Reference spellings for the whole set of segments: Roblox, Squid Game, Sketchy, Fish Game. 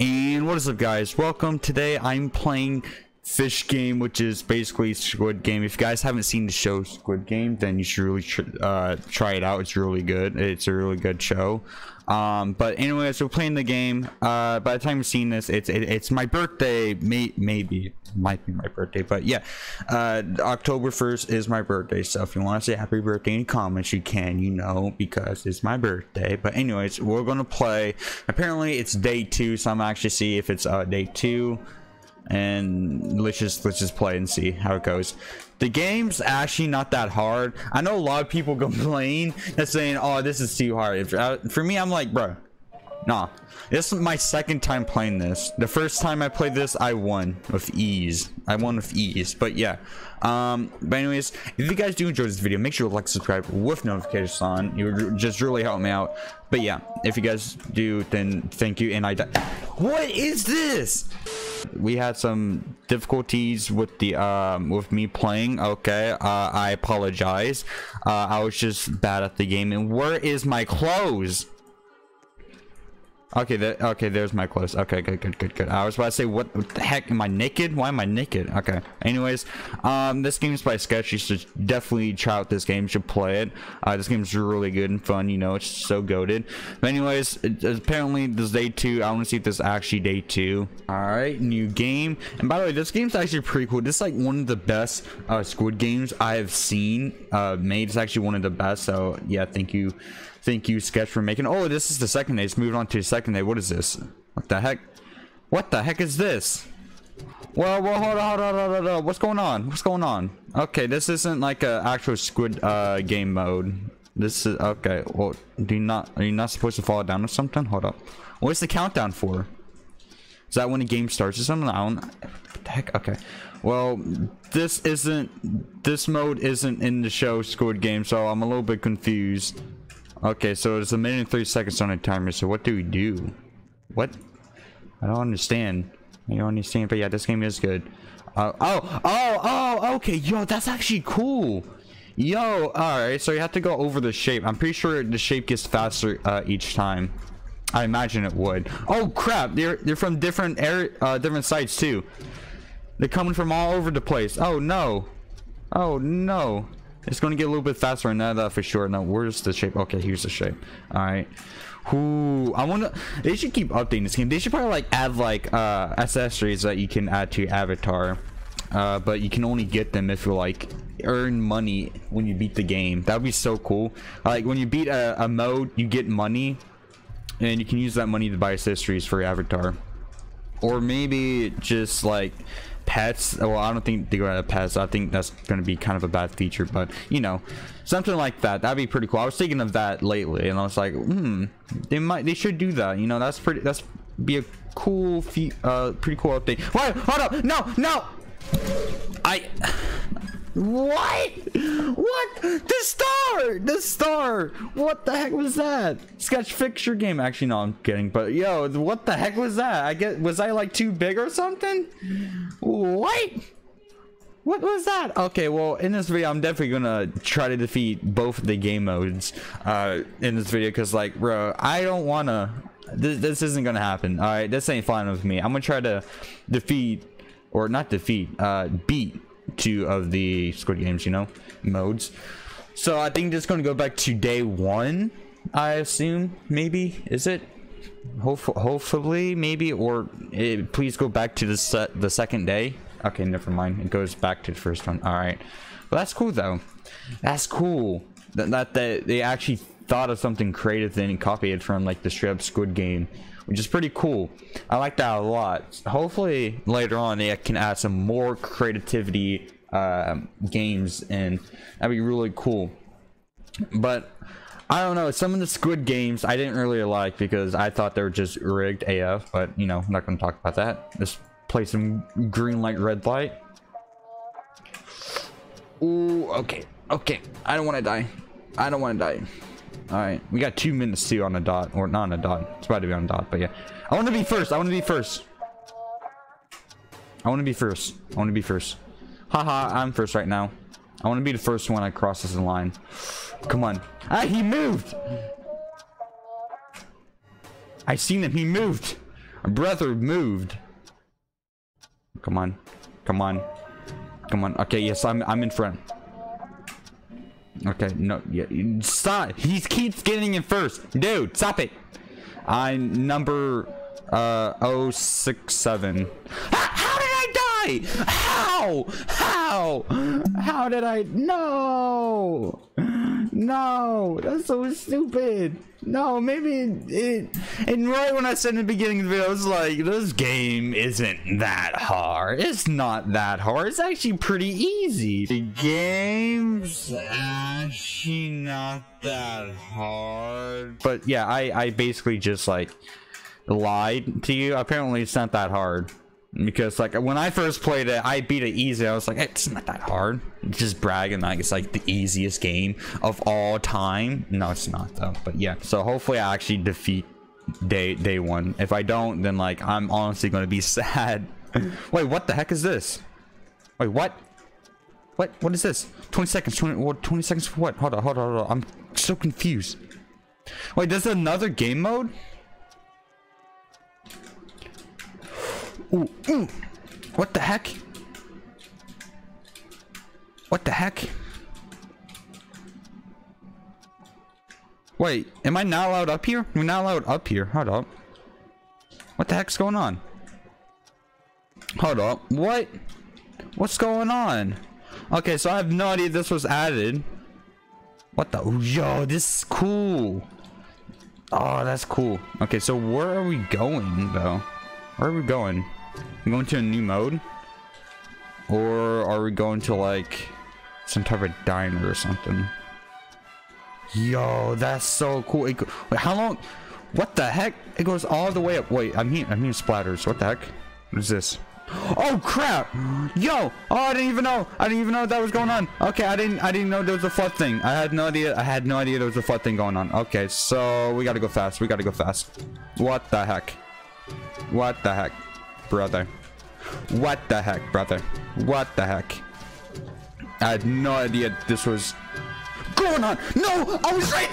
And what is up, guys? Welcome. Today I'm playing Fish Game, which is basically Squid Game. If you guys haven't seen the show Squid Game, then you should really try it out. It's really good. It's a really good show. But anyways, we're playing the game. By the time you've seen this, it's my birthday. Maybe it might be my birthday, but yeah, October 1st is my birthday. So if you want to say happy birthday in the comments, you can, you know, because it's my birthday. But anyways, we're gonna play. Apparently it's day 2, so I'm actually see if it's day 2. And let's just play and see how it goes. The game's actually not that hard. I know a lot of people complain that's saying, oh, this is too hard. For me, I'm like, bro, nah, this is my second time playing this. The first time I played this, I won with ease. But yeah, but anyways, if you guys do enjoy this video, make sure to like, subscribe with notifications on. You would just really help me out. But yeah, if you guys do, then thank you. And what is this? We had some difficulties with the with me playing. Okay, I apologize. I was just bad at the game. And where is my clothes? Okay, okay, there's my clothes. Okay, good. I was about to say, what the heck, am I naked? Why am I naked? Okay, anyways, this game is by Sketchy, so definitely try out this game. You should play it. This game's really good and fun, you know, it's so goated. But anyways, apparently this is day 2. I want to see if this is actually day 2. All right, new game. And by the way, this game's actually pretty cool. This is like one of the best Squid Games I have seen made. It's actually one of the best. So yeah, thank you Sketch for making. Oh, this is the second day. It's moved on to the second day. What is this? What the heck is this? Well, hold on. What's going on? Okay, this isn't like a actual squid game mode. This is okay. Well, are you not supposed to fall down or something? Hold up, what's the countdown for? Is that when the game starts or something? I don't. What the heck? Okay. Well, this mode isn't in the show Squid Game, so I'm a little bit confused. Okay, so it's 1 minute and 3 seconds on a timer. So what do we do? What? I don't understand. I don't understand. But yeah, this game is good. Okay, yo, that's actually cool. Yo, all right. So you have to go over the shape. I'm pretty sure the shape gets faster each time. I imagine it would. Oh crap! They're from different different sites too. They're coming from all over the place. Oh no! Oh no! It's gonna get a little bit faster, and that for sure. Now, where's the shape? Okay, here's the shape. All right. Ooh, I wanna. They should keep updating this game. They should probably like add like accessories that you can add to your avatar, but you can only get them if you like earn money when you beat the game. That'd be so cool. Like when you beat a mode, you get money, and you can use that money to buy accessories for your avatar, or maybe just like pets. Well, I don't think they're gonna have pets. I think that's gonna be kind of a bad feature, but you know, something like that, that'd be pretty cool. I was thinking of that lately, and I was like, they should do that, you know. That's be a cool pretty cool update. Wait, hold up, no, what the star, what the heck was that? Sketch Fixture Game. Actually, no, I'm kidding, but yo, what the heck was that? I get, was I like too big or something? What was that? Okay, well, in this video I'm definitely gonna try to defeat both of the game modes in this video, because like, bro, I don't wanna, this isn't gonna happen. All right, this ain't fine with me. I'm gonna try to beat 2 of the Squid Games, you know, modes. So I think this is going to go back to day 1, I assume. Maybe, is it? Hopefully, maybe, or please go back to the second day. Okay, never mind, it goes back to the first one. All right, well, that's cool though. That's cool that they actually thought of something creative then and copied from like the straight up Squid Game, which is pretty cool. I like that a lot. Hopefully later on they can add some more creativity games, and that'd be really cool. But I don't know, some of the Squid Games I didn't really like because I thought they were just rigged AF, but you know, I'm not gonna talk about that. Let's play some green light, red light. Ooh, okay, I don't want to die. All right, we got 2 minutes too on a dot, or not on a dot. It's about to be on a dot, but yeah. I want to be first. Haha, I'm first right now. I want to be the first one that crosses the line. Come on. Ah, he moved. I seen him. He moved. Brother moved. Come on. Come on. Come on. Okay, yes, I'm in front. Okay, no, yeah, stop. He keeps getting in first. Dude, stop it. I'm number 067. How did I die? How did I? No. No, that's so stupid. No, maybe it and right when I said in the beginning of the video, I was like, this game isn't that hard. It's not that hard. It's actually pretty easy. The game's actually not that hard. But yeah, I basically just like lied to you. Apparently it's not that hard. Because like when I first played it, I beat it easy. I was like, hey, it's not that hard. It's just bragging like it's like the easiest game of all time. No, it's not though. But yeah, so hopefully I actually defeat day one. If I don't, then like I'm honestly gonna be sad. Wait, what the heck is this? Wait, what is this? 20 seconds for what? Hold on. I'm so confused. Wait, there's another game mode. Ooh, ooh. What the heck? What the heck? Wait, am I not allowed up here? We're not allowed up here. Hold up. What the heck's going on? Hold up. What? What's going on? Okay, so I have no idea this was added. What the? Yo, this is cool. Oh, that's cool. Okay, so where are we going though? Where are we going? We're going to a new mode, or are we going to like some type of diner or something? Yo, that's so cool. Wait, how long? What the heck? It goes all the way up. Wait, I'm here splatters. What the heck? What is this? Oh crap! Yo! Oh, I didn't even know that was going on. Okay, I didn't know there was a flood thing. I had no idea there was a flood thing going on. Okay, so we gotta go fast. What the heck? What the heck brother what the heck? I had no idea this was going on. No, I was right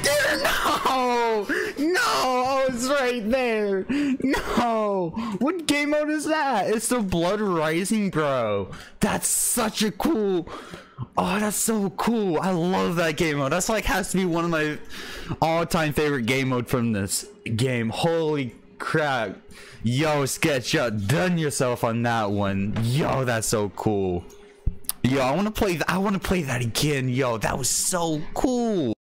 there. No, what game mode is that? It's the Blood Rising, bro. That's such a cool. Oh, that's so cool. I love that game mode. That's like has to be one of my all-time favorite game mode from this game. Holy crap. Yo, Sketch, yo, done yourself on that one. Yo, that's so cool. Yo, I want to play that again. Yo, that was so cool.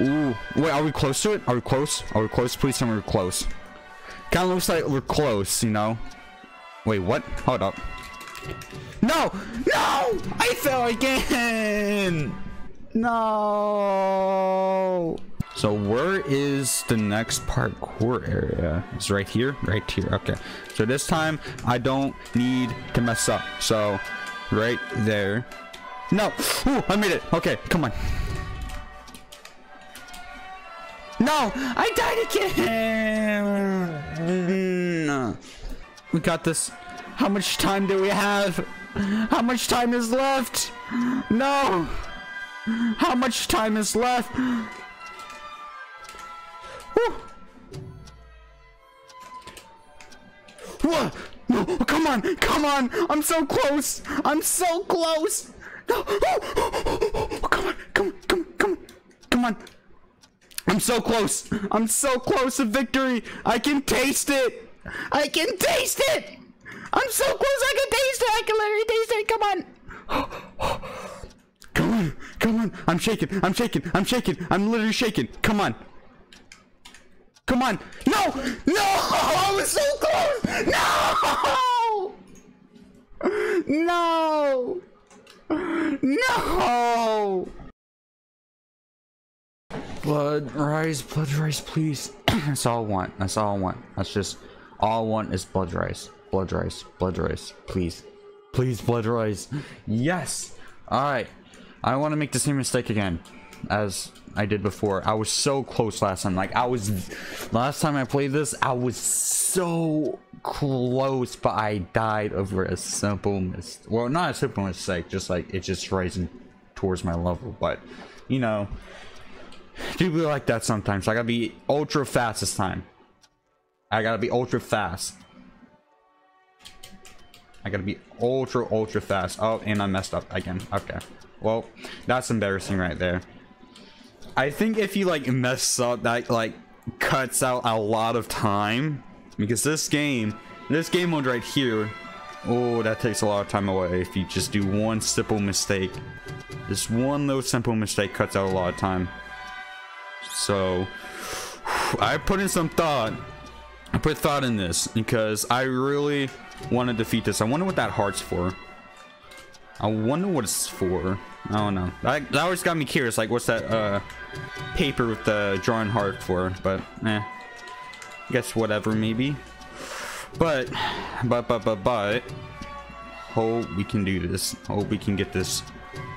Ooh, wait, are we close to it? Are we close? Please tell me we're close. Kind of looks like we're close, you know. Wait, what? Hold up. No! No! I fell again! No! So where is the next parkour area? It's right here? Right here. Okay. So this time, I don't need to mess up. So, right there. No! Ooh, I made it! Okay, come on. No! I died again! No. We got this. How much time do we have? How much time is left? No! How much time is left? Woo. Whoa! No, come on! Come on! I'm so close! I'm so close! No! Come on! I'm so close! I'm so close to victory! I can taste it! I can taste it! I'm so close, I can taste it! I can literally taste it! Come on! Come on! I'm shaking! I'm literally shaking! Come on! No! No! I was so close! No! No! Blood rice, please. That's all I want. That's just all I want is blood rice. Blood rice, please, blood rice. Yes. All right, I don't want to make the same mistake again. as I did before. I was so close last time. Like, last time I played this, I was so close, but I died over a simple mistake. Well, not a simple mistake, just like, it's just rising towards my level, but, you know, people are like that sometimes. I gotta be ultra fast this time. I gotta be ultra fast. I gotta be ultra fast. Oh, and I messed up again. Okay. Well, that's embarrassing right there. I think if you like mess up, that like cuts out a lot of time, because this game mode right here, oh, that takes a lot of time away if you just do one simple mistake. Just one little simple mistake cuts out a lot of time. So I put in some thought. I put thought in this because I really want to defeat this. I wonder what that heart's for. I wonder what it's for. I don't know. That always got me curious. Like, what's that paper with the drawn heart for? But I guess whatever, maybe. But hope we can do this. Hope we can get this.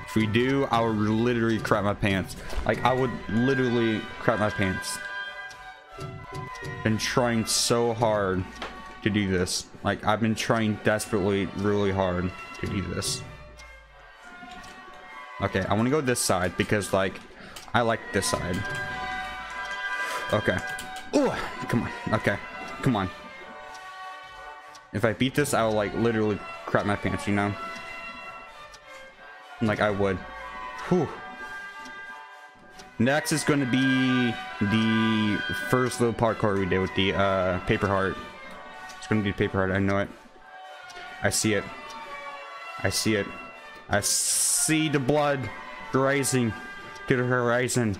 If we do, I would literally crap my pants. Like, I would literally crap my pants. Been trying so hard to do this. Like, I've been trying desperately really hard to do this. Okay, I want to go this side because, like, I like this side. Okay. Oh, come on. Okay, come on. If I beat this, I'll like literally crap my pants, you know? Like, I would. Whew. Next is going to be the first little parkour we did with the paper heart. It's going to be the paper heart. I know it. I see it. I see it. I see the blood rising to the horizon.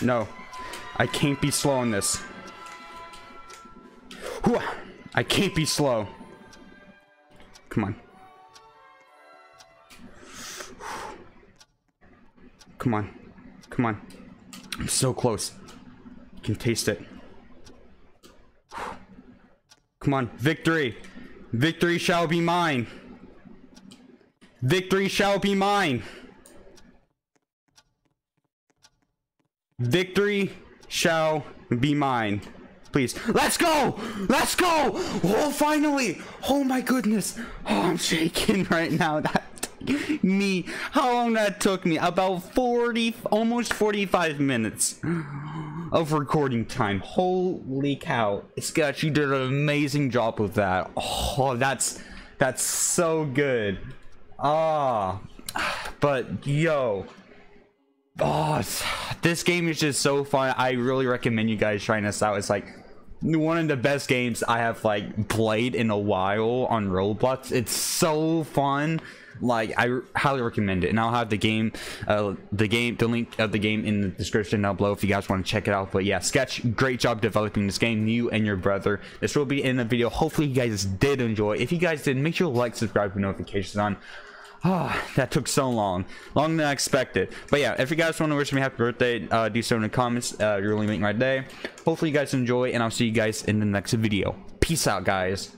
No. I can't be slow on this. I can't be slow. Come on. Come on. Come on. I'm so close. You can taste it. Come on. Victory. Victory shall be mine. Victory shall be mine. Victory shall be mine. Please. Let's go! Let's go! Oh, finally! Oh my goodness. Oh, I'm shaking right now. Me, how long that took me? About 40, almost 45 minutes of recording time. Holy cow, Sketch, you did an amazing job with that. Oh, that's so good. Ah, but yo, oh, this game is just so fun. I really recommend you guys trying this out. It's like one of the best games I have like played in a while on Roblox. It's so fun. Like, I highly recommend it, and I'll have the link of the game in the description down below if you guys want to check it out. But yeah, Sketch, great job developing this game, you and your brother. This will be in the video. Hopefully you guys did enjoy. If you guys did, make sure to like, subscribe, with notifications on. Ah, oh, that took so long. Longer than I expected. But yeah, if you guys want to wish me happy birthday, do so in the comments. You really make my day. Hopefully you guys enjoy, and I'll see you guys in the next video. Peace out, guys.